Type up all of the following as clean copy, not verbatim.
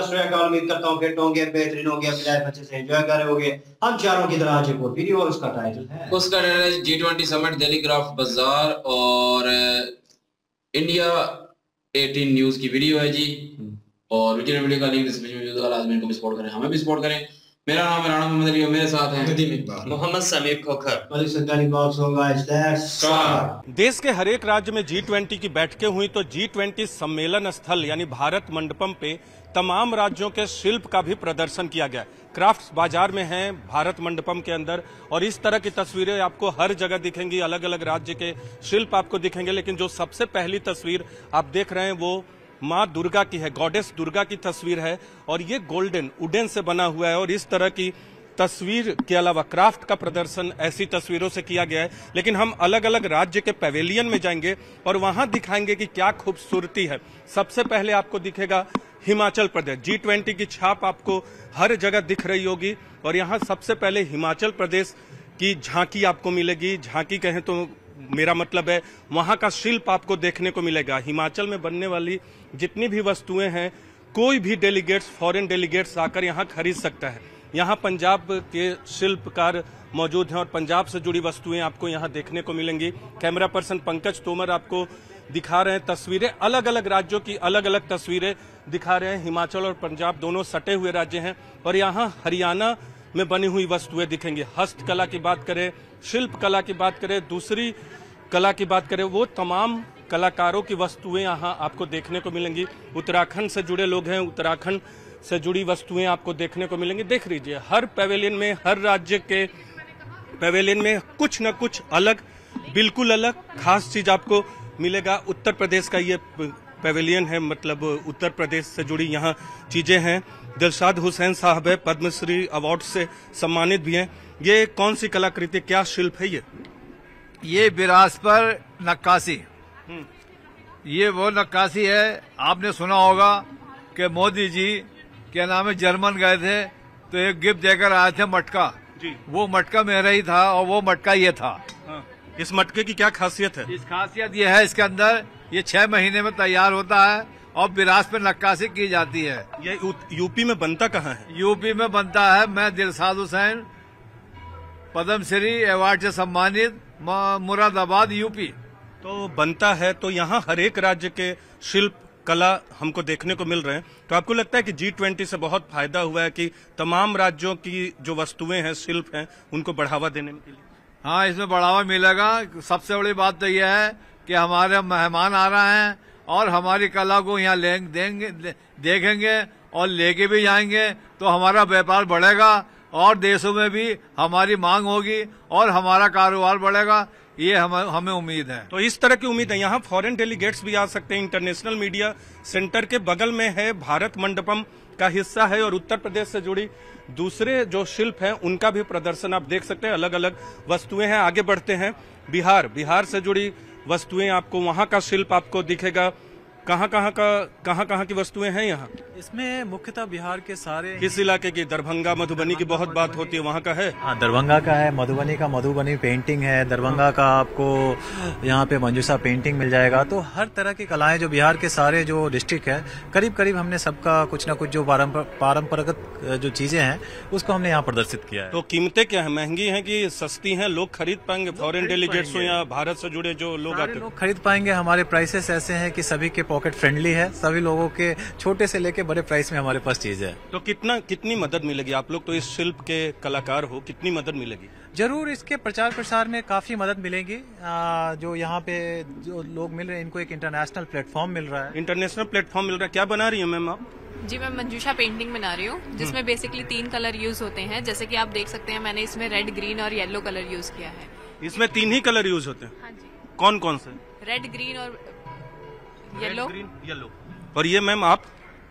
अच्छा स्ट्रेटॉल उम्मीद करता हूँ फिट होंगे, बेहतरीन होंगे, अपनी लाइफ अच्छे से एंजॉय करोगे। हम चारों की तरह आज एक और वीडियो और उसका टाइटल है, उसका G20 समिट, दिल्ली क्राफ्ट बाजार और इंडिया 18 न्यूज की वीडियो है जी। और वीडियो का लिंक डिस्क्रिप्शन में मौजूद है, लाजमी इनको सपोर्ट करें, हमें भी सपोर्ट करें। मेरा नाम है राणा मोहम्मद अली और मेरे साथ हैं मोहम्मद समीर खोखर। देश के हर एक राज्य में G20 की बैठकें हुई तो G20 सम्मेलन स्थल यानी भारत मंडपम पे तमाम राज्यों के शिल्प का भी प्रदर्शन किया गया। क्राफ्ट्स बाजार में है भारत मंडपम के अंदर, और इस तरह की तस्वीरें आपको हर जगह दिखेंगी, अलग अलग राज्य के शिल्प आपको दिखेंगे। लेकिन जो सबसे पहली तस्वीर आप देख रहे हैं वो माँ दुर्गा की है, गॉडेस दुर्गा की तस्वीर है, और ये गोल्डन वुडन से बना हुआ है। और इस तरह की तस्वीर के अलावा क्राफ्ट का प्रदर्शन ऐसी तस्वीरों से किया गया है। लेकिन हम अलग अलग राज्य के पवेलियन में जाएंगे और वहां दिखाएंगे कि क्या खूबसूरती है। सबसे पहले आपको दिखेगा हिमाचल प्रदेश, G20 की छाप आपको हर जगह दिख रही होगी, और यहाँ सबसे पहले हिमाचल प्रदेश की झांकी आपको मिलेगी। झांकी कहें तो मेरा मतलब है वहां का शिल्प आपको देखने को मिलेगा। हिमाचल में बनने वाली जितनी भी वस्तुएं हैं, कोई भी डेलीगेट्स, फॉरेन डेलीगेट्स आकर यहां खरीद सकता है। यहां पंजाब के शिल्पकार मौजूद हैं और पंजाब से जुड़ी वस्तुएं आपको यहां देखने को मिलेंगी। कैमरा पर्सन पंकज तोमर आपको दिखा रहे हैं तस्वीरें, अलग अलग राज्यों की अलग अलग तस्वीरें दिखा रहे हैं। हिमाचल और पंजाब दोनों सटे हुए राज्य हैं, और यहाँ हरियाणा में बनी हुई वस्तुएं दिखेंगी। हस्तकला की बात करें, शिल्प कला की बात करें, दूसरी कला की बात करें, वो तमाम कलाकारों की वस्तुएं यहाँ आपको देखने को मिलेंगी। उत्तराखंड से जुड़े लोग हैं, उत्तराखंड से जुड़ी वस्तुएं आपको देखने को मिलेंगी। देख लीजिए हर पैवेलियन में, हर राज्य के पैवेलियन में कुछ न कुछ अलग, बिल्कुल अलग खास चीज आपको मिलेगा। उत्तर प्रदेश का ये पैवेलियन है, मतलब उत्तर प्रदेश से जुड़ी यहाँ चीजें हैं। दिलशाद हुसैन साहब है, पद्मश्री अवार्ड से सम्मानित भी हैं। ये कौन सी कलाकृति, क्या शिल्प है ये बिरास पर नक्काशी, ये वो नक्काशी है। आपने सुना होगा कि मोदी जी क्या नाम है जर्मन गए थे तो एक गिफ्ट देकर आए थे मटका जी। वो मटका मेरा ही था और वो मटका ये था। हाँ। इस मटके की क्या खासियत है? इस खासियत ये है इसके अंदर ये 6 महीने में तैयार होता है और बिरास पर नक्काशी की जाती है। ये यूपी में बनता कहाँ है? यूपी में बनता है। मैं दिलशाद हुसैन पद्मश्री अवार्ड से सम्मानित, मुरादाबाद यूपी। तो बनता है तो यहाँ हर एक राज्य के शिल्प कला हमको देखने को मिल रहे हैं। तो आपको लगता है कि G20 से बहुत फायदा हुआ है कि तमाम राज्यों की जो वस्तुएं हैं, शिल्प हैं, उनको बढ़ावा देने के लिए? हाँ, इसमें बढ़ावा मिलेगा। सबसे बड़ी बात तो यह है कि हमारे मेहमान आ रहे हैं और हमारी कला को यहाँ देखेंगे और लेके भी जाएंगे, तो हमारा व्यापार बढ़ेगा और देशों में भी हमारी मांग होगी और हमारा कारोबार बढ़ेगा। ये हमें उम्मीद है। तो इस तरह की उम्मीद है। यहाँ फॉरेन डेलीगेट्स भी आ सकते हैं। इंटरनेशनल मीडिया सेंटर के बगल में है, भारत मंडपम का हिस्सा है, और उत्तर प्रदेश से जुड़ी दूसरे जो शिल्प हैं उनका भी प्रदर्शन आप देख सकते हैं। अलग अलग वस्तुएं हैं। आगे बढ़ते हैं बिहार से जुड़ी वस्तुएं, आपको वहाँ का शिल्प आपको दिखेगा। कहाँ की वस्तुएं हैं यहाँ? इसमें मुख्यतः बिहार के सारे, किस इलाके की? दरभंगा मधुबनी की बहुत बात होती है, वहाँ का है? हाँ, दरभंगा का है। मधुबनी का मधुबनी पेंटिंग है। दरभंगा का आपको यहाँ पे मंजूषा पेंटिंग मिल जाएगा। तो हर तरह की कलाएं जो बिहार के सारे जो डिस्ट्रिक्ट है, करीब करीब हमने सबका कुछ न कुछ जो पारंपरिक जो चीजें हैं उसको हमने यहाँ प्रदर्शित किया है। तो कीमतें क्या है, महंगी है कि सस्ती है, लोग खरीद पाएंगे? फॉरेन डेलीगेट्स हो या भारत से जुड़े जो लोग आते हैं, लोग खरीद पाएंगे। हमारे प्राइसेस ऐसे है की सभी के पॉकेट फ्रेंडली है, सभी लोगों के छोटे से लेके बड़े प्राइस में हमारे पास चीज है। तो कितनी मदद मिलेगी? आप लोग तो इस शिल्प के कलाकार हो, कितनी मदद मिलेगी? जरूर इसके प्रचार प्रसार में काफी मदद मिलेगी। जो यहाँ पे जो लोग मिल रहे हैं इनको एक इंटरनेशनल प्लेटफॉर्म मिल रहा है। इंटरनेशनल प्लेटफॉर्म मिल रहा है। क्या बना रही है मैम आप? जी, मैं मंजूषा पेंटिंग बना रही हूँ, जिसमें बेसिकली 3 कलर यूज होते हैं। जैसे कि आप देख सकते हैं, मैंने इसमें रेड, ग्रीन और येलो कलर यूज किया है। इसमें 3 ही कलर यूज होते हैं? कौन कौन से? रेड, ग्रीन और येलो। और ये मैम आप?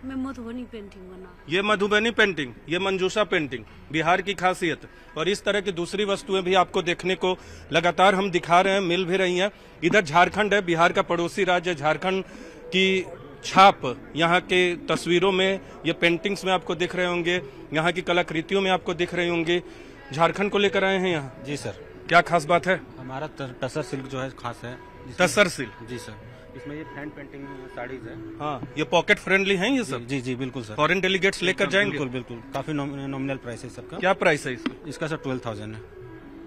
मैं मधुबनी पेंटिंग बना। ये मधुबनी पेंटिंग, ये मंजूषा पेंटिंग, बिहार की खासियत। और इस तरह की दूसरी वस्तुएं भी आपको देखने को लगातार हम दिखा रहे हैं, मिल भी रही हैं। इधर झारखंड है, बिहार का पड़ोसी राज्य है। झारखंड की छाप यहाँ के तस्वीरों में, ये पेंटिंग्स में आपको दिख रहे होंगे, यहाँ की कलाकृतियों में आपको दिख रही होंगी। झारखंड को लेकर आए हैं यहाँ? जी सर। क्या खास बात है? हमारा तसर सिल्क जो है खास है। तसर सिल्क? जी सर। इसमें ये हैंड पेंटिंग साड़ीज है। हाँ, ये पॉकेट फ्रेंडली हैं ये सब। जी जी बिल्कुल सर, फॉरेन डेलीगेट्स लेकर जाएंगे। बिल्कुल बिल्कुल, काफी नॉमिनल प्राइस है सबका। क्या प्राइस है इसका सर? 12,000 है।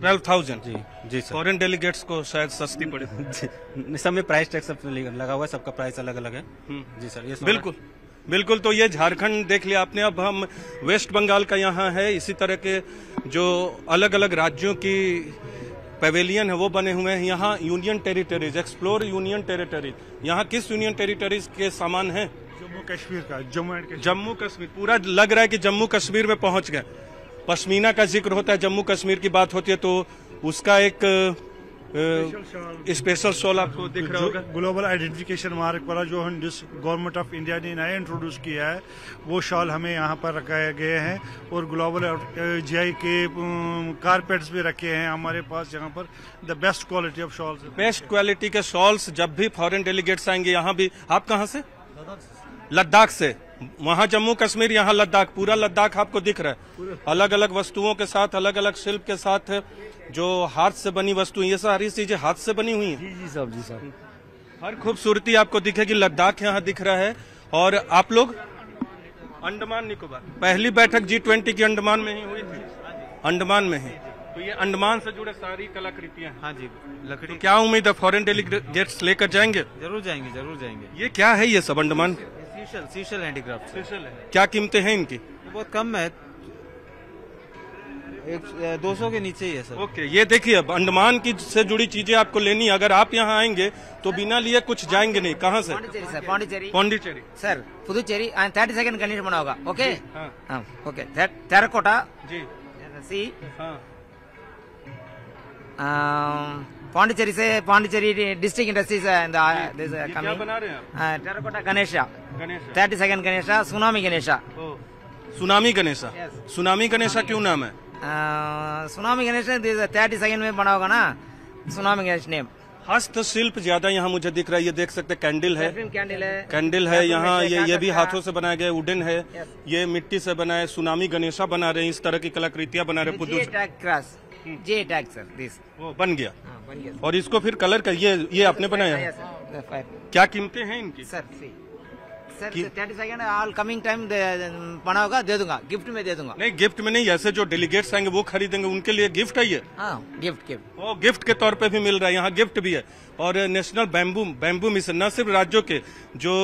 12,000 जी जी सर। फॉरेन डेलीगेट्स को शायद सस्ती पड़े। जी, सब में प्राइस टैग सब लगा हुआ है, सबका प्राइस अलग अलग है। जी सर, ये बिल्कुल बिल्कुल। तो ये झारखंड देख लिया आपने, अब हम वेस्ट बंगाल का यहाँ है। इसी तरह के जो अलग अलग राज्यों की पवेलियन है वो बने हुए हैं। यहाँ union territories, explore union territories. यहाँ किस यूनियन टेरिटरीज के सामान है? जम्मू कश्मीर का। जम्मू कश्मीर पूरा लग रहा है कि जम्मू कश्मीर में पहुंच गए। पश्मीना का जिक्र होता है, जम्मू कश्मीर की बात होती है तो उसका एक स्पेशल शॉल आपको दिख रहा होगा। ग्लोबल आइडेंटिफिकेशन मार्क वाला जो हम गवर्नमेंट ऑफ इंडिया ने नया इंट्रोड्यूस किया है, वो शॉल हमें यहाँ पर रखे गए हैं। और ग्लोबल जीआई के कारपेट्स भी रखे हैं हमारे पास यहाँ पर। The best quality of shawls, best quality के शॉल्स। जब भी फॉरेन डेलीगेट्स आएंगे यहाँ भी। आप कहाँ से? लद्दाख से। वहाँ जम्मू कश्मीर, यहाँ लद्दाख। पूरा लद्दाख आपको दिख रहा है, अलग अलग वस्तुओं के साथ, अलग अलग शिल्प के साथ, जो हाथ से बनी वस्तु। ये सारी चीजें हाथ से बनी हुई हैं। जी जी साहब, जी साहब, हर खूबसूरती आपको दिखेगी। लद्दाख यहाँ दिख रहा है। और आप लोग अंडमान निकोबार, पहली बैठक G20 की अंडमान में ही हुई थी। अंडमान में ही, तो ये अंडमान से जुड़े सारी कलाकृतियाँ। हाँ जी, लकड़ी। क्या उम्मीद है फॉरेन डेलीगेट्स लेकर जाएंगे? जरूर जाएंगे, जरूर जाएंगे। ये क्या है ये सब? अंडमान सीशल हैंडीक्राफ्ट है। क्या कीमतें हैं इनकी? बहुत कम है, 200 के नीचे ही है सर। ओके, ये देखिए अब अंडमान की से जुड़ी चीजें आपको लेनी। अगर आप यहाँ आएंगे तो बिना लिए कुछ जाएंगे नहीं। कहाँ से? Pondicherry sir. Pondicherry sir, Puducherry. 30 second Ganesh बना होगा। Okay okay. टेराकोटा जी सी। पांडिचेरी से पांडिचेरी डिस्ट्रिक्ट इंडस्ट्रीज बना रहे हैं। Terracotta Ganesha, 30 second Ganesha. Tsunami Ganesha. Tsunami Ganesha, tsunami Ganesha क्यों नाम है? सुनामी गणेशा 30 सेकंड में बना होगा ना, सुनामी गणेश नेम। हस्तशिल्प ज्यादा यहाँ मुझे दिख रहा है। ये देख सकते हैं, कैंडल है, कैंडल है यहाँ। ये भी हाथों से बनाया गया, वुडन है, ये मिट्टी से बना है। सुनामी गणेशा बना रहे हैं, इस तरह की कलाकृतियाँ बना रहे। Puducherry GI tag sir, this वो बन गया। हाँ, बन गया। और इसको फिर कलर कर, ये आपने बनाया है। क्या कीमतें हैं इनकी sir? Sir 30 second all coming time बना होगा, दे दूंगा गिफ्ट में, दे दूंगा। नहीं गिफ्ट में नहीं, ऐसे जो डेलीगेट्स आएंगे वो खरीदेंगे, उनके लिए गिफ्ट है ये। हाँ, गिफ्ट वो गिफ्ट के तौर पे भी मिल रहा है। यहाँ गिफ्ट भी है। और नेशनल बैम्बू मिशन, न सिर्फ राज्यों के जो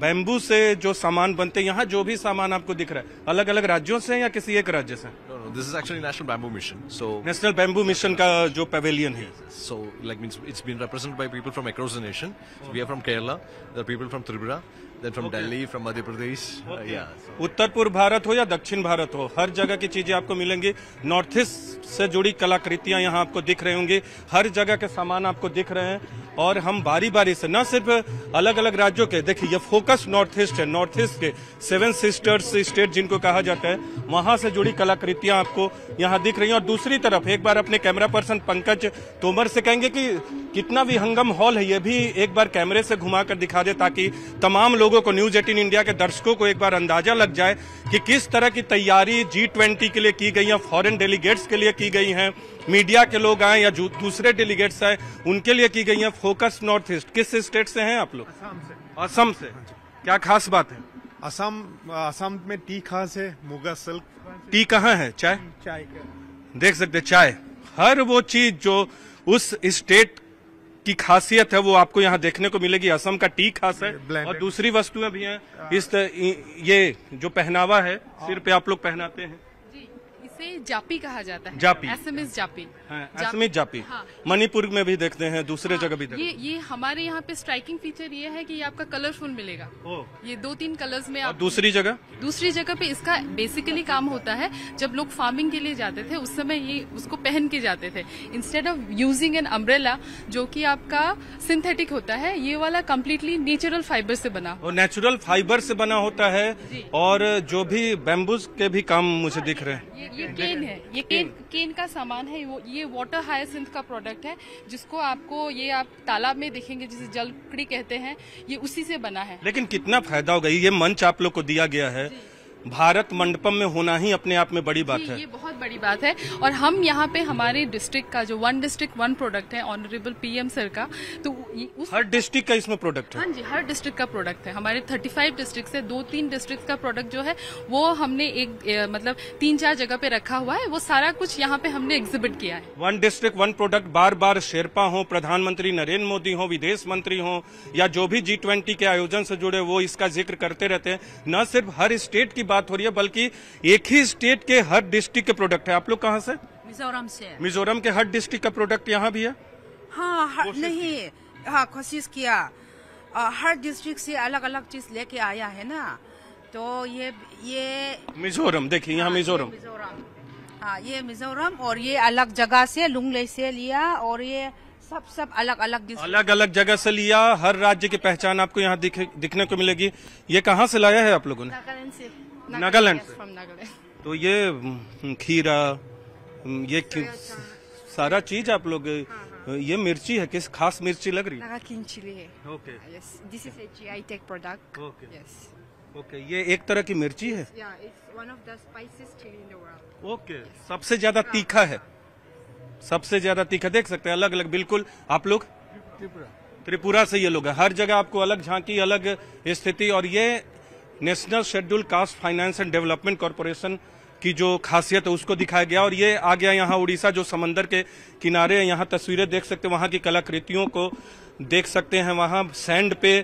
बैम्बू से जो सामान बनते हैं, यहाँ जो भी सामान आपको दिख रहा है अलग अलग राज्यों से या किसी एक राज्य से? This is actually National Bamboo Mission. So National Bamboo Mission का जो pavilion है. So like means it's been represented by people from across the nation. So, we are from Kerala. There are people from Tripura. Then from Delhi, from Madhya Pradesh. Yeah. So, उत्तर पूर्व भारत हो या दक्षिण भारत हो, हर जगह की चीजें आपको मिलेंगी। नॉर्थ ईस्ट से जुड़ी कलाकृतियां यहाँ आपको दिख रहे होंगे। हर जगह के सामान आपको दिख रहे हैं। और हम बारी बारी से न सिर्फ अलग अलग राज्यों के, देखिए ये फोकस नॉर्थ ईस्ट है। नॉर्थ ईस्ट के 7 सिस्टर्स स्टेट जिनको कहा जाता है, वहां से जुड़ी कलाकृतियां आपको यहाँ दिख रही हैं। और दूसरी तरफ एक बार अपने कैमरा पर्सन पंकज तोमर से कहेंगे कि कितना विहंगम हॉल है, ये भी एक बार कैमरे से घुमाकर दिखा दे, ताकि तमाम लोगों को, न्यूज 18 इंडिया के दर्शकों को एक बार अंदाजा लग जाए कि किस तरह की तैयारी G20 के लिए की गई है, फॉरेन डेलीगेट्स के लिए की गई है, मीडिया के लोग आए या दूसरे डेलीगेट्स आए उनके लिए की गई है। Focus north east. किस स्टेट से हैं आप लोग? असम से। क्या खास बात है असम में? टी खास है, मुगा सिल्क। टी कहाँ है? चाय, चाय देख सकते, चाय। हर वो चीज जो उस स्टेट की खासियत है वो आपको यहाँ देखने को मिलेगी। असम का टी खास है। और दूसरी वस्तुएं भी हैं। ये जो पहनावा है सिर पे आप लोग पहनाते हैं जी, इसे जापी कहा जाता है। जापी, असमीज जापी। असमीज जापी मणिपुर में भी देखते हैं, दूसरे जगह भी देखते हैं। ये हमारे यहाँ पे स्ट्राइकिंग फीचर ये है कि ये आपका कलरफुल मिलेगा। ये 2-3 कलर्स में। दूसरी जगह पे इसका बेसिकली काम होता है, जब लोग फार्मिंग के लिए जाते थे उस समय ये उसको पहन के जाते थे, instead of using an umbrella जो कि आपका सिंथेटिक होता है। ये वाला कम्प्लीटली नेचुरल फाइबर से बना, नेचुरल फाइबर से बना होता है। और जो भी बैम्बूज के भी काम मुझे दिख रहे हैं। ये केन है, ये केन का सामान है। ये वाटर हाइसिंथ का प्रोडक्ट है, जिसको आपको ये आप तालाब में देखेंगे, जिसे जलकड़ी कहते हैं, ये उसी से बना है। लेकिन कितना फायदा होगा, ये मंच आप लोग को दिया गया है, भारत मंडपम में होना ही अपने आप में बड़ी बात है। ये बहुत बड़ी बात है। और हम यहाँ पे हमारे डिस्ट्रिक्ट का जो वन डिस्ट्रिक्ट वन प्रोडक्ट है ऑनरेबल पीएम सर का, तो हर डिस्ट्रिक्ट का इसमें प्रोडक्ट है। हाँ जी, हर डिस्ट्रिक्ट का प्रोडक्ट है। हमारे 35 डिस्ट्रिक्ट से 2-3 डिस्ट्रिक्ट का प्रोडक्ट जो है वो हमने एक मतलब 3-4 जगह पे रखा हुआ है, वो सारा कुछ यहाँ पे हमने एग्जिबिट किया है। वन डिस्ट्रिक्ट वन प्रोडक्ट बार बार शेरपा हो, प्रधानमंत्री नरेंद्र मोदी हो, विदेश मंत्री हो या जो भी G20 के आयोजन से जुड़े वो इसका जिक्र करते रहते हैं। न सिर्फ हर स्टेट की बात हो रही है बल्कि एक ही स्टेट के हर डिस्ट्रिक्ट के प्रोडक्ट है। आप लोग कहाँ से? मिजोरम से। मिजोरम के हर डिस्ट्रिक्ट का प्रोडक्ट यहाँ भी है। हाँ नहीं, हाँ कोशिश किया, हर डिस्ट्रिक्ट से अलग अलग चीज लेके आया है ना, तो ये मिजोरम देखिए, यहाँ मिजोरम, हाँ ये मिजोरम और ये अलग जगह से लुंगले से लिया और ये सब अलग अलग जगह से लिया। हर राज्य की पहचान आपको यहाँ दिखने को मिलेगी। ये कहाँ से लाया है आप लोगों ने? नागालैंड से। नागालैंड से। तो ये खीरा, ये सारा चीज आप लोग, ये मिर्ची है, किस खास मिर्ची लग रही है? किंग चिली है। Okay, this is a GI tag product. Okay, ये एक तरह की मिर्ची है। या it's one of the spices chilli in the world. Okay, सबसे ज्यादा तीखा है, सबसे ज्यादा तीखा देख सकते हैं। अलग अलग बिल्कुल। आप लोग त्रिपुरा से ये लोग हैं। हर जगह आपको अलग झांकी, अलग स्थिति। और ये national schedule caste finance and development corporation की जो खासियत है उसको दिखाया गया। और ये आ गया यहाँ उड़ीसा, जो समंदर के किनारे है। यहाँ तस्वीरें देख सकते हैं, वहाँ की कलाकृतियों को देख सकते हैं। वहाँ सैंड पे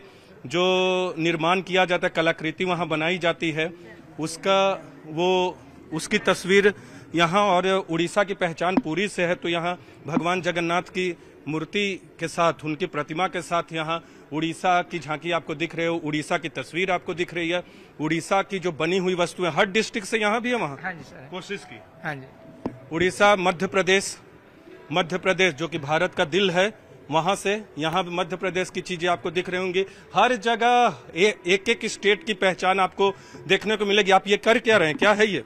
जो निर्माण किया जाता है, कलाकृति वहाँ बनाई जाती है, उसका वो उसकी तस्वीर यहाँ। और उड़ीसा की पहचान पूरी से है, तो यहाँ भगवान जगन्नाथ की मूर्ति के साथ, उनकी प्रतिमा के साथ यहाँ उड़ीसा की झांकी आपको दिख रही है, उड़ीसा की तस्वीर आपको दिख रही है, उड़ीसा की जो बनी हुई वस्तुएं। हर डिस्ट्रिक्ट से यहाँ भी है। वहाँ कोशिश की। हाँ जी, उड़ीसा, मध्य प्रदेश जो कि भारत का दिल है, वहाँ से यहाँ भी मध्य प्रदेश की चीजें आपको दिख रही होंगी। हर जगह एक स्टेट की पहचान आपको देखने को मिलेगी। आप ये कर क्या रहे हैं? क्या है ये?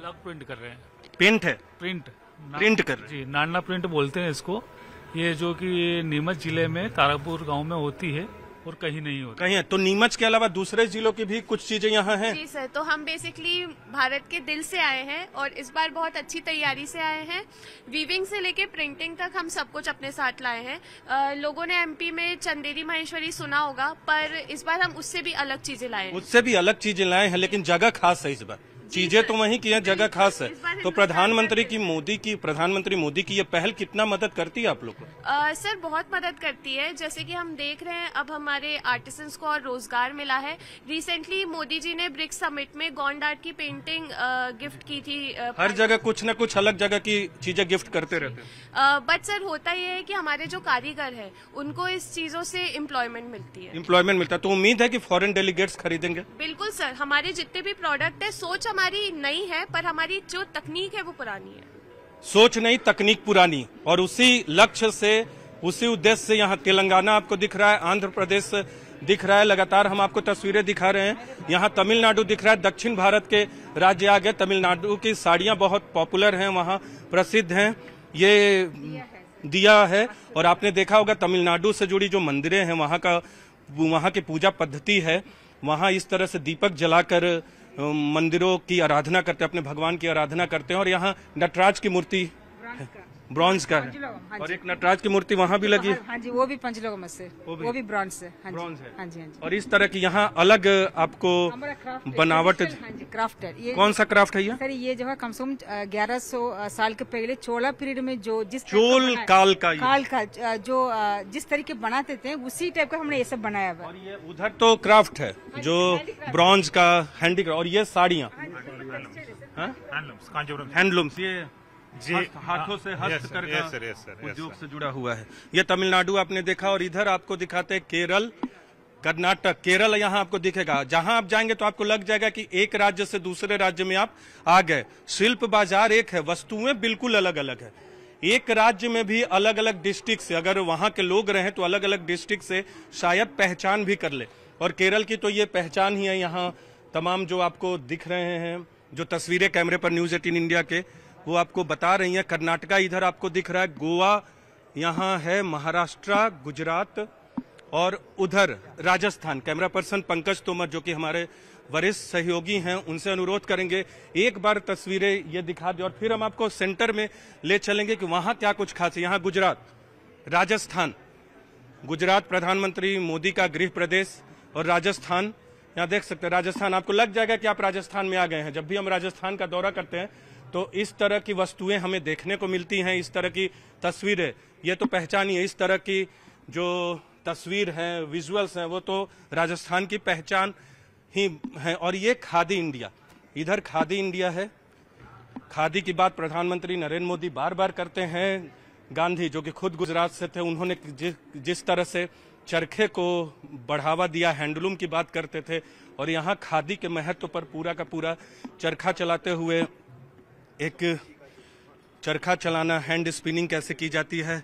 ब्लॉक प्रिंट कर रहे हैं। पेंट है? प्रिंट कर रहे हैं जी, नाना प्रिंट बोलते हैं इसको। ये जो कि नीमच जिले में तारापुर गांव में होती है और कहीं नहीं होती कहीं है। तो नीमच के अलावा दूसरे जिलों की भी कुछ चीजें यहाँ हैं। जी सर, तो हम बेसिकली भारत के दिल से आए हैं और इस बार बहुत अच्छी तैयारी से आए हैं। वीविंग से लेके प्रिंटिंग तक हम सब कुछ अपने साथ लाए हैं। लोगों ने MP में चंदेरी माहेश्वरी सुना होगा, पर इस बार हम उससे भी अलग चीजें लाए हैं। लेकिन जगह खास है इस बार, चीजें तो वहीं की हैं, जगह खास है। तो प्रधानमंत्री मोदी की ये पहल कितना मदद करती है आप लोग को? सर बहुत मदद करती है। जैसे कि हम देख रहे हैं अब हमारे आर्टिसंस को और रोजगार मिला है। रिसेंटली मोदी जी ने ब्रिक्स समिट में गॉन्ड आर्ट की पेंटिंग गिफ्ट की थी। हर जगह कुछ न कुछ अलग जगह की चीजें गिफ्ट करते रहते हैं। बट सर होता ये है कि हमारे जो कारीगर है उनको इस चीजों से एम्प्लॉयमेंट मिलता है। तो उम्मीद है कि फॉरेन डेलीगेट्स खरीदेंगे? बिल्कुल सर, हमारे जितने भी प्रोडक्ट है, सोच हमारी नई है पर हमारी जो तकनीक है वो पुरानी है। सोच नहीं, तकनीक पुरानी। और उसी लक्ष्य से, उसी उद्देश्य से यहाँ तेलंगाना आपको दिख रहा है, आंध्र प्रदेश दिख रहा है, लगातार हम आपको तस्वीरें दिखा रहे हैं। यहाँ तमिलनाडु दिख रहा है। दक्षिण भारत के राज्य आ गए। तमिलनाडु की साड़ियाँ बहुत पॉपुलर हैं, वहाँ प्रसिद्ध हैं। ये दिया है। और आपने देखा होगा तमिलनाडु से जुड़ी जो मंदिरें हैं, वहाँ की पूजा पद्धति है। वहाँ इस तरह से दीपक जलाकर मंदिरों की आराधना करते, अपने भगवान की आराधना करते हैं। और यहाँ नटराज की मूर्ति ब्रॉन्ज का है। और एक नटराज की मूर्ति वहाँ भी लगी। हाँ जी, वो भी पंचलोकम से, वो भी ब्रॉन्ज से। हाँ जी। और इस तरह की यहाँ अलग आपको बनावट। क्राफ्ट है। कौन सा क्राफ्ट है ये? सर ये जो है कम से कम 1100 साल के पहले चोला पीरियड में जो जिस चोल काल का जो जिस तरीके बनाते थे उसी टाइप का हमने ये सब बनाया हुआ। और ये उधर तो क्राफ्ट है जो ब्रॉन्ज का हैंडीक्राफ्ट। और ये साड़ियाँ हैंडलूम्स, ये हाथों से हस्त करके उद्योग से जुड़ा हुआ है। ये तमिलनाडु आपने देखा। और इधर आपको दिखाते हैं केरल, कर्नाटक। केरल यहाँ आपको दिखेगा, जहाँ आप जाएंगे तो आपको लग जाएगा कि एक राज्य से दूसरे राज्य में आप आ गए। शिल्प बाजार एक है, वस्तुएं बिल्कुल अलग अलग है। एक राज्य में भी अलग अलग डिस्ट्रिक्ट से अगर वहाँ के लोग रहे तो अलग अलग डिस्ट्रिक्ट से शायद पहचान भी कर ले। और केरल की तो ये पहचान ही है। यहाँ तमाम जो आपको दिख रहे हैं, जो तस्वीरें कैमरे पर News 18 इंडिया के, वो आपको बता रही है। कर्नाटका इधर आपको दिख रहा है, गोवा यहाँ है, महाराष्ट्र, गुजरात और उधर राजस्थान। कैमरा पर्सन पंकज तोमर जो कि हमारे वरिष्ठ सहयोगी हैं उनसे अनुरोध करेंगे एक बार तस्वीरें ये दिखा दें और फिर हम आपको सेंटर में ले चलेंगे कि वहाँ क्या कुछ खास है। यहाँ गुजरात, राजस्थान, गुजरात प्रधानमंत्री मोदी का गृह प्रदेश और राजस्थान, यहाँ देख सकते हैं राजस्थान। आपको लग जाएगा कि आप राजस्थान में आ गए हैं। जब भी हम राजस्थान का दौरा करते हैं तो इस तरह की वस्तुएं हमें देखने को मिलती हैं, इस तरह की तस्वीरें, ये तो पहचान ही है। इस तरह की जो तस्वीर हैं, विजुअल्स हैं, वो तो राजस्थान की पहचान ही है। और ये खादी इंडिया, इधर खादी इंडिया है। खादी की बात प्रधानमंत्री नरेंद्र मोदी बार बार करते हैं। गांधी जो कि खुद गुजरात से थे, उन्होंने जिस तरह से चरखे को बढ़ावा दिया, हैंडलूम की बात करते थे, और यहाँ खादी के महत्व पर पूरा का पूरा चरखा चलाते हुए, एक चरखा चलाना, हैंड स्पिनिंग कैसे की जाती है,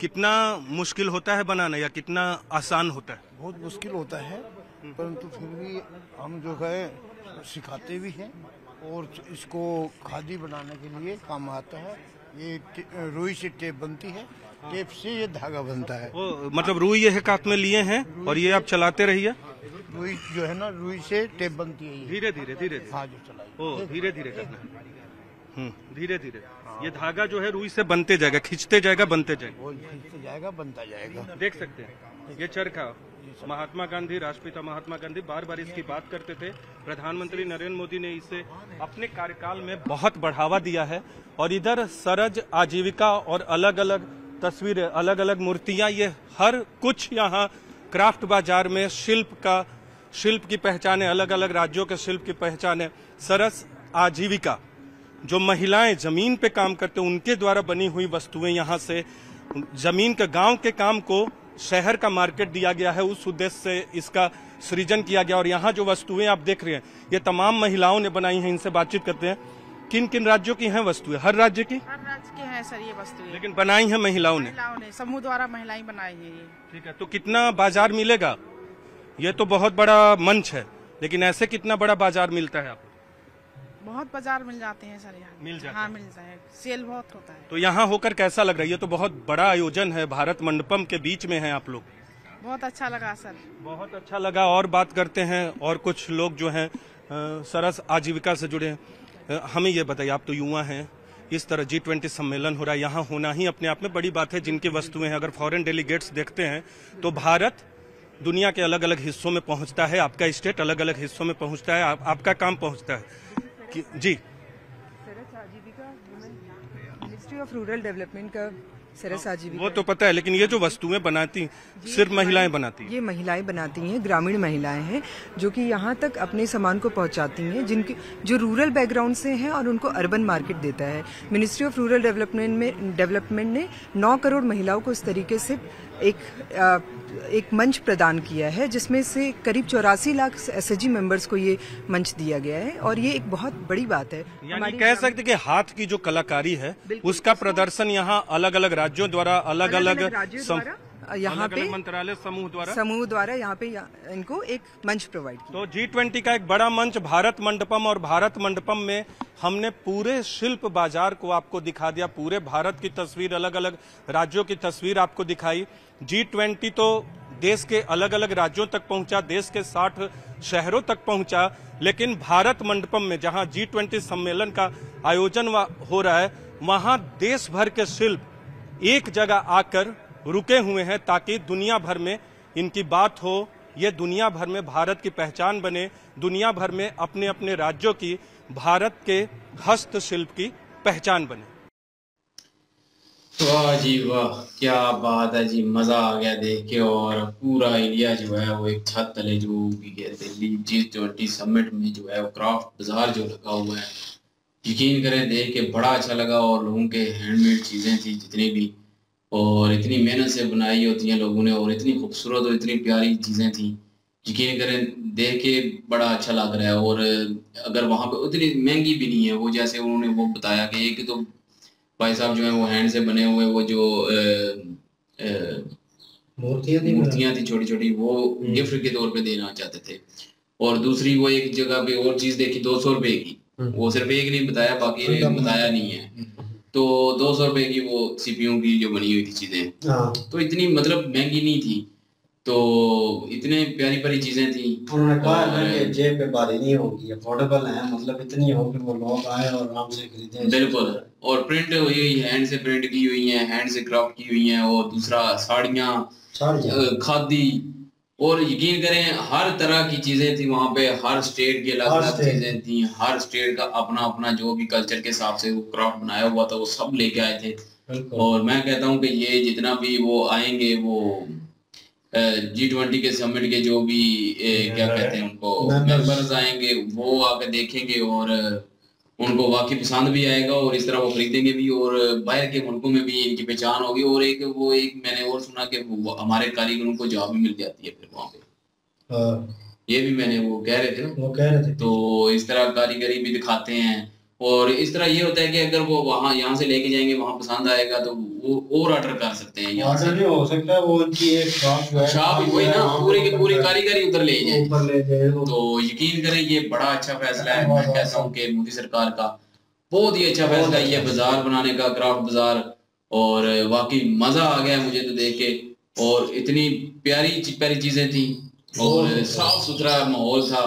कितना मुश्किल होता है बनाना या कितना आसान होता है? बहुत मुश्किल होता है, परंतु फिर भी हम जो है सिखाते भी हैं और इसको खादी बनाने के लिए काम आता है। ये रुई से टेप बनती है, टेप से ये धागा बनता है। मतलब रुई ये हाथ में लिए हैं और ये आप चलाते रहिए। रुई जो है ना, रुई से टेप बनती है, धीरे धीरे धीरे धीरे। हाँ, जो चलाइए धीरे धीरे करना, धीरे धीरे। ये धागा जो है रुई से बनते जाएगा, खींचते जाएगा, बनते जाएगा, वो खींचते जाएगा, बनता जाएगा। देख सकते हैं ये चरखा। महात्मा गांधी, राष्ट्रपिता महात्मा गांधी बार बार इसकी बात करते थे। प्रधानमंत्री नरेंद्र मोदी ने इसे अपने कार्यकाल में बहुत बढ़ावा दिया है। और इधर सरज आजीविका और अलग अलग तस्वीरें, अलग अलग मूर्तियां, ये हर कुछ यहाँ क्राफ्ट बाजार में शिल्प की पहचान है, अलग अलग राज्यों के शिल्प की पहचान है। सरस आजीविका, जो महिलाएं जमीन पे काम करते हैं उनके द्वारा बनी हुई वस्तुएं, यहाँ से जमीन के गांव के काम को शहर का मार्केट दिया गया है, उस उद्देश्य से इसका सृजन किया गया। और यहाँ जो वस्तुएं आप देख रहे हैं ये तमाम महिलाओं ने बनाई हैं। इनसे बातचीत करते हैं। किन किन राज्यों की हैं वस्तुएं? हर राज्य की, हर राज्य की हैं सर ये वस्तुएं, लेकिन बनाई हैं महिलाओं ने, समूह द्वारा महिलाएं बनाई है ये। ठीक है, तो कितना बाजार मिलेगा? ये तो बहुत बड़ा मंच है, लेकिन ऐसे कितना बड़ा बाजार मिलता है? आप बहुत बाजार मिल जाते हैं सर यहाँ, मिल जाते हैं। हाँ, मिल जाए, सेल बहुत होता है। तो यहाँ होकर कैसा लग रहा है? ये तो बहुत बड़ा आयोजन है, भारत मंडपम के बीच में है आप लोग। बहुत अच्छा लगा सर, बहुत अच्छा लगा। और बात करते हैं, और कुछ लोग जो हैं सरस आजीविका से जुड़े हैं। हमें ये बताइए, आप तो युवा हैं, इस तरह G20 सम्मेलन हो रहा है, यहाँ होना ही अपने आप में बड़ी बात है। जिनकी वस्तुएं हैं, अगर फॉरेन डेलीगेट्स देखते हैं तो भारत दुनिया के अलग अलग हिस्सों में पहुँचता है, आपका स्टेट अलग अलग हिस्सों में पहुँचता है, आपका काम पहुँचता है। जी, सरस आजीविका मिनिस्ट्री ऑफ रूरल डेवलपमेंट का सरस आजीविका, वो तो पता है, लेकिन ये जो वस्तुएं बनाती सिर्फ महिलाएं बनाती हैं? ये महिलाएं बनाती हैं, ग्रामीण महिलाएं हैं जो कि यहाँ तक अपने सामान को पहुँचाती हैं, जिनके जो रूरल बैकग्राउंड से हैं और उनको अर्बन मार्केट देता है। मिनिस्ट्री ऑफ रूरल डेवलपमेंट में ने 9 करोड़ महिलाओं को इस तरीके से एक मंच प्रदान किया है, जिसमें से करीब 84 लाख SHG मेंबर्स को ये मंच दिया गया है। और ये एक बहुत बड़ी बात है, यानी कह सकते कि हाथ की जो कलाकारी है उसका प्रदर्शन यहाँ अलग अलग राज्यों द्वारा, अलग अलग यहाँ पे मंत्रालय समूह द्वारा यहाँ पे इनको एक मंच प्रोवाइड किया। तो G20 का एक बड़ा मंच भारत मंडपम, और भारत मंडपम में हमने पूरे शिल्प बाजार को आपको दिखा दिया, पूरे भारत की तस्वीर, अलग अलग राज्यों की तस्वीर आपको दिखाई। G20 तो देश के अलग अलग राज्यों तक पहुंचा, देश के 60 शहरों तक पहुंचा, लेकिन भारत मंडपम में जहां G20 सम्मेलन का आयोजन हो रहा है, वहां देश भर के शिल्प एक जगह आकर रुके हुए हैं, ताकि दुनिया भर में इनकी बात हो, ये दुनिया भर में भारत की पहचान बने, दुनिया भर में अपने अपने राज्यों की, भारत के हस्तशिल्प की पहचान बने। वाह जी वाह, क्या बात है जी, मज़ा आ गया देख के। और पूरा इंडिया जो है वो एक छत तले जो दिल्ली G20 समिट में जो है वो क्राफ्ट बाजार जो लगा हुआ है, यकीन करें देख के बड़ा अच्छा लगा। और लोगों के हैंडमेड चीज़ें थी जितनी भी, और इतनी मेहनत से बनाई होती हैं लोगों ने, और इतनी खूबसूरत और इतनी प्यारी चीज़ें थी, यकीन करें देख के बड़ा अच्छा लग रहा है। और अगर वहाँ पर उतनी महंगी भी नहीं है वो, जैसे उन्होंने वो बताया कि एक तो भाई साहब जो है वो हैंड से बने हुए वो जो मूर्तियां थी छोटी छोटी, वो गिफ्ट के तौर पे देना चाहते थे। और दूसरी वो एक जगह पे और चीज देखी 200 रुपए की, वो सिर्फ एक ने बताया, बाकी ने बताया नहीं है, तो 200 रुपए की वो CPU की जो बनी हुई थी चीजें, तो इतनी मतलब महंगी नहीं थी। तो इतने प्यारी प्यारी चीजें थी। उन्होंने कहा ना कि जेब पे भारी नहीं होगी, अफोर्डेबल है, मतलब इतनी हो कि वो लोग आए और आराम से खरीदें। बिल्कुल, और प्रिंट हुई हुई, हैंड से प्रिंट की हुई है, हैंड से क्राफ्ट की हुई है, और दूसरा साड़ियाँ, खादी, और यकीन करें हर तरह की चीजें थी वहाँ पे। हर स्टेट की अलग अलग चीजें थी, हर स्टेट का अपना अपना जो भी कल्चर के हिसाब से वो क्राफ्ट बनाया हुआ था वो सब लेके आए थे। और मैं कहता हूँ कि ये जितना भी वो आएंगे वो G20 के समिट के जो भी क्या कहते हैं उनको मेंबर्स आएंगे वो आके देखेंगे और उनको वाकई पसंद भी आएगा और इस तरह वो खरीदेंगे भी और बाहर के मुल्कों में भी इनकी पहचान होगी। और एक वो एक मैंने और सुना कि हमारे कारीगरों को जॉब भी मिल जाती है फिर वहाँ पे, ये भी मैंने वो कह रहे थे तो इस तरह कारीगरी भी दिखाते हैं। और इस तरह ये होता है कि अगर वो वहाँ यहाँ से लेके जाएंगे वहाँ पसंद आएगा तो वो और ऑर्डर कर सकते हैं, ऑर्डर भी हो सकता है। वो उनकी एक शॉप वही ना पूरे के पूरे कारीगरी उधर ले जाए। तो यकीन करें ये बड़ा अच्छा फैसला है, मैं कहता हूँ कि मोदी सरकार का बहुत ही अच्छा फैसला है बाजार बनाने का, क्राफ्ट बाजार। और वाकई मजा आ गया मुझे तो देख के, और इतनी प्यारी प्यारी चीजें थी और साफ सुथरा माहौल था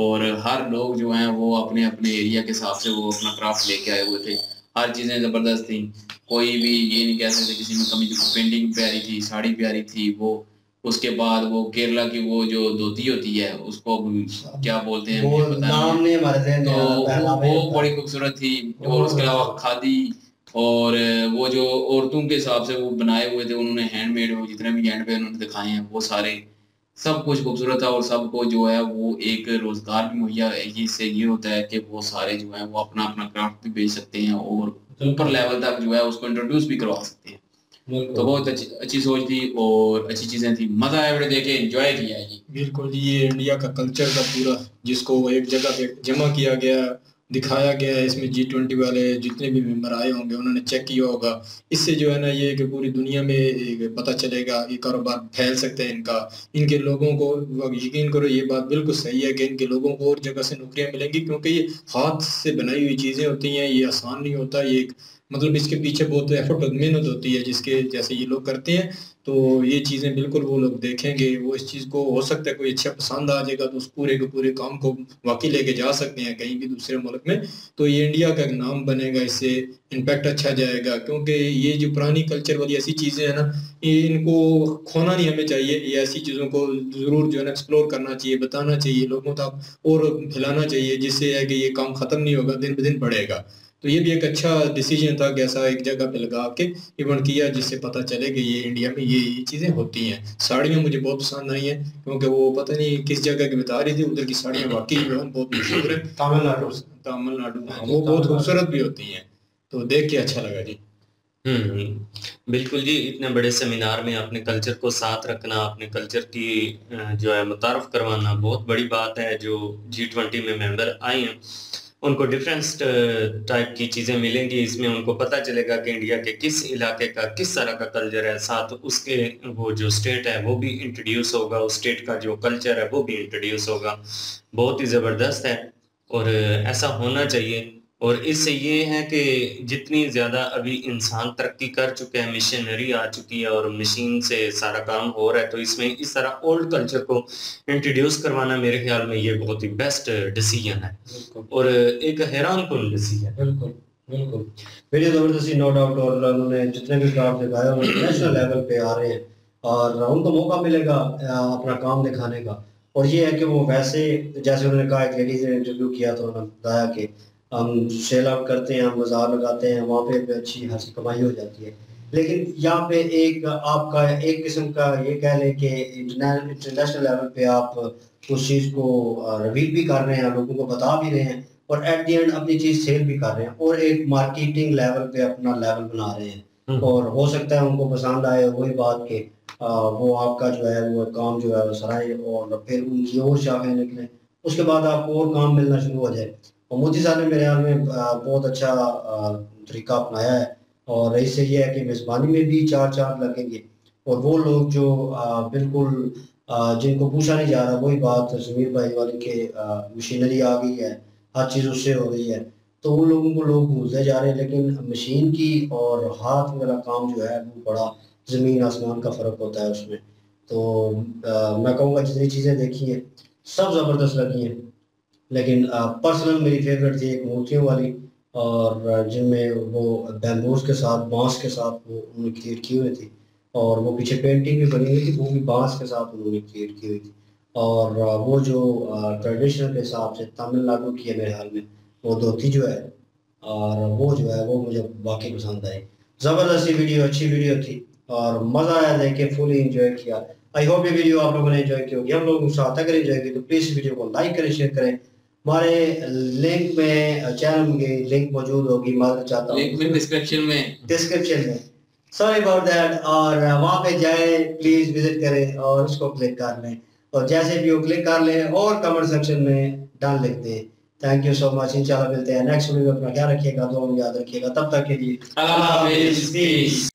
और हर लोग जो हैं वो अपने अपने एरिया के हिसाब से वो अपना क्राफ्ट लेके आए हुए थे। हर चीज़ें ज़बरदस्त थी, कोई भी ये नहीं कह सकते किसी में कमी। पेंटिंग प्यारी थी, साड़ी प्यारी थी, वो उसके बाद वो केरला की वो जो धोती होती है उसको क्या बोलते हैं मुझे पता नहीं, तो वो बड़ी खूबसूरत थी। और उसके अलावा खादी और वो जो औरतों के हिसाब से वो बनाए हुए थे उन्होंने, हैंडमेड वो जितने भी हैंडमेड उन्होंने दिखाए हैं वो सारे सब कुछ खूबसूरत था। और सबको जो है वो एक रोजगार भी मुहैया इससे ये होता है कि वो सारे जो है वो अपना अपना क्राफ्ट भी बेच सकते हैं और ऊपर लेवल तक जो है उसको इंट्रोड्यूस भी करवा सकते हैं। तो बहुत अच्छी सोच थी और अच्छी चीजें थी, मजा आया वीडियो देखे, एंजॉय किया। बिल्कुल, ये इंडिया का कल्चर का पूरा जिसको एक जगह पे जमा किया गया, दिखाया गया है। इसमें G20 वाले जितने भी मेंबर आए होंगे उन्होंने चेक किया होगा। इससे जो है ना ये कि पूरी दुनिया में पता चलेगा, ये कारोबार फैल सकते हैं इनका, इनके लोगों को। यकीन करो ये बात बिल्कुल सही है कि इनके लोगों को और जगह से नौकरियां मिलेंगी, क्योंकि ये हाथ से बनाई हुई चीज़ें होती हैं, ये आसान नहीं होता। ये मतलब इसके पीछे बहुत एफर्ट मेहनत होती है जिसके जैसे ये लोग करते हैं। तो ये चीज़ें बिल्कुल वो लोग देखेंगे, वो इस चीज़ को हो सकता है कोई अच्छा पसंद आ जाएगा तो उस पूरे के पूरे काम को वाकई लेके जा सकते हैं कहीं भी दूसरे मुल्क में। तो ये इंडिया का नाम बनेगा, इससे इम्पैक्ट अच्छा जाएगा, क्योंकि ये जो पुरानी कल्चर वाली ऐसी चीज़ें हैं ना ये इनको खोना नहीं हमें चाहिए। ये ऐसी चीज़ों को ज़रूर जो है ना एक्सप्लोर करना चाहिए, बताना चाहिए लोगों तक और फैलाना चाहिए, जिससे है कि ये काम ख़त्म नहीं होगा, दिन ब दिन बढ़ेगा। तो ये भी एक अच्छा डिसीजन था, ऐसा एक जगह पे लगा के इवेंट किया जिससे पता चले कि ये इंडिया में ये चीज़ें होती हैं। साड़ियाँ मुझे बहुत पसंद आई हैं, क्योंकि वो पता नहीं किस जगह की बता रही थी, उधर की साड़ियाँ वाकई बहुत मशहूर हैं। तमिलनाडु वो बहुत खूबसूरत भी होती हैं, तो देख के अच्छा लगा जी। बिल्कुल जी, इतने बड़े सेमिनार में आपने कल्चर को साथ रखना, आपने कल्चर की जो है मुतारफ़ करवाना बहुत बड़ी बात है। जो G20 में मेंबर आए हैं उनको डिफरेंट टाइप की चीज़ें मिलेंगी, इसमें उनको पता चलेगा कि इंडिया के किस इलाके का किस तरह का कल्चर है। साथ उसके वो जो स्टेट है वो भी इंट्रोड्यूस होगा, उस स्टेट का जो कल्चर है वो भी इंट्रोड्यूस होगा। बहुत ही ज़बरदस्त है और ऐसा होना चाहिए। और इससे ये है कि जितनी ज़्यादा अभी इंसान तरक्की कर चुके हैं, मशीनरी आ चुकी है और मशीन से सारा काम हो रहा है, तो इसमें इस तरह ओल्ड कल्चर को इंट्रोड्यूस करवाना मेरे ख्याल में ये बहुत ही बेस्ट डिसीजन है और एक हैरानकुन डिसीजन। बिल्कुल बिल्कुल, मेरी ज़बरदस्ती नो डाउट। और उन्होंने जितने भी क्राफ्ट दिखाए नेशनल लेवल पे आ रहे हैं और उनको मौका मिलेगा अपना काम दिखाने का। और ये है कि वो वैसे जैसे उन्होंने कहा, एक लेडीज़ ने इंटरव्यू किया तो उन्होंने बताया कि हम सेल आउट करते हैं, हम बाजार लगाते हैं, वहाँ पे अच्छी खासी कमाई हो जाती है। लेकिन यहाँ पे एक आपका एक किस्म का ये कह लें कि इंटरनेशनल लेवल पे आप उस चीज़ को रिवील भी कर रहे हैं, लोगों को बता भी रहे हैं और एट द एंड अपनी चीज़ सेल भी कर रहे हैं और एक मार्केटिंग लेवल पे अपना लेवल बना रहे हैं। और हो सकता है उनको पसंद आए वही बात के वो आपका जो है वो काम जो है वो सराय और फिर उनकी और शाखें निकलें, उसके बाद आपको और काम मिलना शुरू हो जाए। और मोदी साहब ने मेरे ख्याल में बहुत अच्छा तरीका अपनाया है। और इससे यह है कि मेज़बानी में भी चार चांद लगेंगे और वो लोग जो बिल्कुल जिनको पूछा नहीं जा रहा, वही बात समीर भाई वाली के मशीनरी आ गई है, हर चीज़ उससे हो गई है, तो उन लोगों को लोग भूलते जा रहे हैं। लेकिन मशीन की और हाथ वाला काम जो है वो बड़ा ज़मीन आसमान का फ़र्क होता है उसमें। तो मैं कहूँगा जितनी चीज़ें देखी हैं सब ज़बरदस्त लगी हैं, लेकिन पर्सनल मेरी फेवरेट थी एक मूर्तियों वाली, और जिनमें वो बैम्बूज के साथ बांस के साथ वो उन्होंने क्रिएट की हुई थी, और वो पीछे पेंटिंग भी बनी हुई थी वो भी बांस के साथ उन्होंने क्रिएट की हुई थी। और वो जो ट्रेडिशनल के हिसाब से तमिलनाडु की है मेरे हाल में वो धोती जो है, और वो जो है वो मुझे वाकई पसंद आई। ज़बरदस्ती वीडियो, अच्छी वीडियो थी और मज़ा आया देख के, फुली इंजॉय किया। आई होप ये वीडियो आप लोगों ने एंजॉय की होगी। हम लोग साथ अगर एंजॉय की तो प्लीज़ इस वीडियो को लाइक करें, शेयर करें। हमारे लिंक में चैनल में लिंक मौजूद होगी, मैं चाहता हूँ लिंक में डिस्क्रिप्शन में सॉरी अबाउट दैट, और वहाँ पे जाए प्लीज़ विजिट करें और उसको क्लिक कर लें, और जैसे भी वो क्लिक कर लें और कमेंट सेक्शन में डाल लिख दें। थैंक यू सो मच, इंशाल्लाह मिलते हैं नेक्स्ट वीडियो में। अपना ख्याल रखिएगा, दुआ में याद रखिएगा, तब तक के लिए अल्लाह हाफिज़।